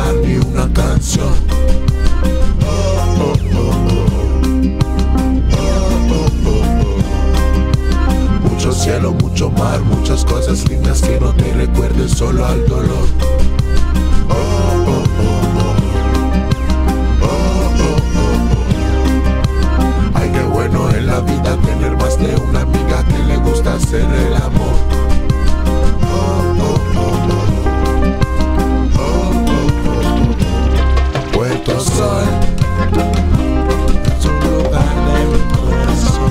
farmi una canzone. Oh, oh, oh, oh, oh, oh. Mucho cielo, mucho mar, muchas cosas lindas que no te recuerden solo al dolor. Oh, oh, oh, oh, oh, oh, oh. Ay, qué bueno en la vida tener más de una amiga que le gusta hacer el amor. Puerto Sol es un lugar de mi corazón.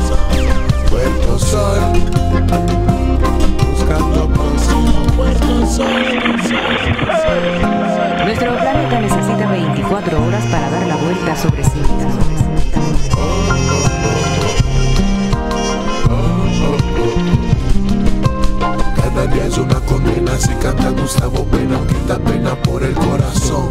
Puerto Sol, buscando consumo. Puerto Sol. Nuestro planeta necesita 24 horas para dar la vuelta sobre sí mismo. Cada día es una condena, si canta Gustavo Pena, quita pena por el corazón.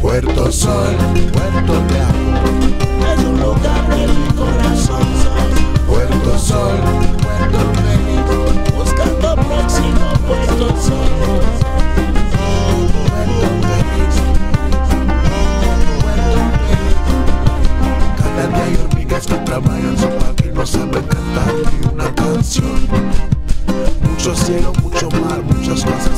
Puerto Sol, Puerto Te Amo, es un lugar de mi corazón. Puerto Sol, Puerto México, buscando próximo. Puerto Sol, Puerto México, Puerto México. Cada día hay hormigas que trabajan su patria y no saben cantar ni una canción. Mucho cielo, mucho mar, muchas cosas.